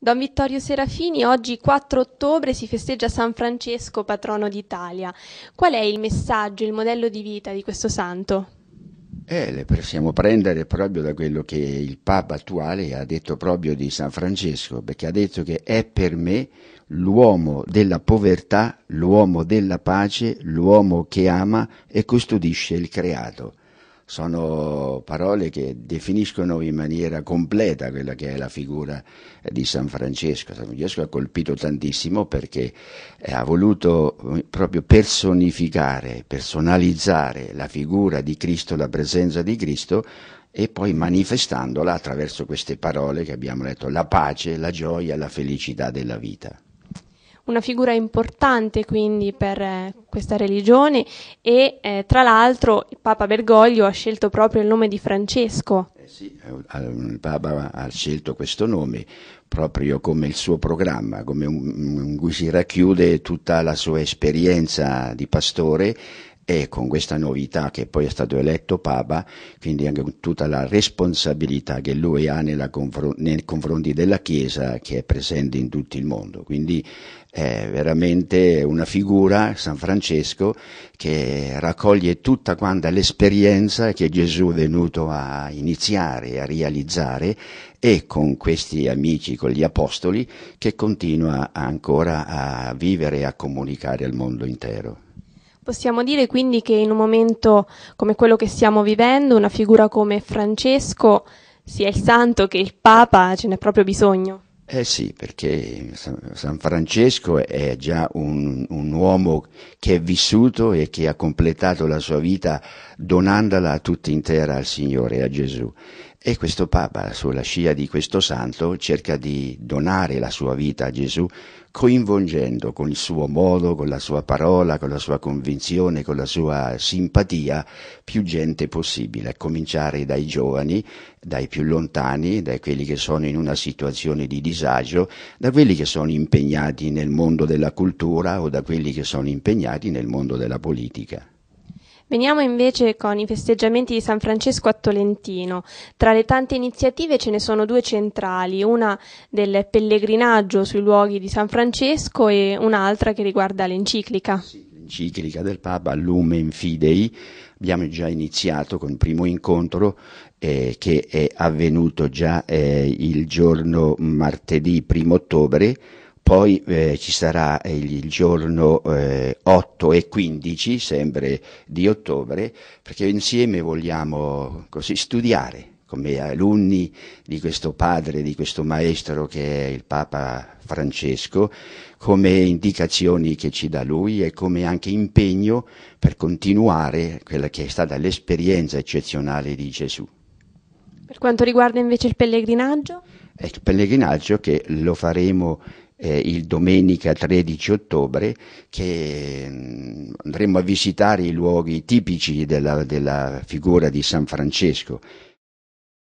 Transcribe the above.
Don Vittorio Serafini, oggi 4 ottobre si festeggia San Francesco, patrono d'Italia. Qual è il messaggio, il modello di vita di questo santo? Le possiamo prendere proprio da quello che il Papa attuale ha detto proprio di San Francesco, perché ha detto che è per me l'uomo della povertà, l'uomo della pace, l'uomo che ama e custodisce il creato. Sono parole che definiscono in maniera completa quella che è la figura di San Francesco. San Francesco ha colpito tantissimo perché ha voluto proprio personificare, personalizzare la figura di Cristo, la presenza di Cristo, e poi manifestandola attraverso queste parole che abbiamo letto: la pace, la gioia, la felicità della vita. Una figura importante quindi per questa religione e tra l'altro il Papa Bergoglio ha scelto proprio il nome di Francesco. Sì, il Papa ha scelto questo nome proprio come il suo programma, come in cui si racchiude tutta la sua esperienza di pastore, e con questa novità che poi è stato eletto Papa, quindi anche con tutta la responsabilità che lui ha nei confronti della Chiesa che è presente in tutto il mondo. Quindi è veramente una figura, San Francesco, che raccoglie tutta quanta l'esperienza che Gesù è venuto a iniziare, a realizzare, e con questi amici, con gli apostoli, che continua ancora a vivere e a comunicare al mondo intero. Possiamo dire quindi che in un momento come quello che stiamo vivendo, una figura come Francesco, sia il santo che il Papa, ce n'è proprio bisogno. Eh sì, perché San Francesco è già un uomo che è vissuto e che ha completato la sua vita donandola tutta intera al Signore, a Gesù. E questo Papa, sulla scia di questo santo, cerca di donare la sua vita a Gesù, coinvolgendo con il suo modo, con la sua parola, con la sua convinzione, con la sua simpatia, più gente possibile, a cominciare dai giovani, dai più lontani, da quelli che sono in una situazione di disagio, da quelli che sono impegnati nel mondo della cultura o da quelli che sono impegnati nel mondo della politica. Veniamo invece con i festeggiamenti di San Francesco a Tolentino. Tra le tante iniziative ce ne sono due centrali, una del pellegrinaggio sui luoghi di San Francesco e un'altra che riguarda l'enciclica. Sì, l'enciclica del Papa Lumen Fidei. Abbiamo già iniziato con il primo incontro che è avvenuto già il giorno martedì 1 ottobre. Poi ci sarà il giorno 8 e 15, sempre di ottobre, perché insieme vogliamo così studiare come alunni di questo padre, di questo maestro che è il Papa Francesco, come indicazioni che ci dà lui e come anche impegno per continuare quella che è stata l'esperienza eccezionale di Gesù. Per quanto riguarda invece il pellegrinaggio? È il pellegrinaggio che lo faremo il domenica 13 ottobre, che andremo a visitare i luoghi tipici della figura di San Francesco.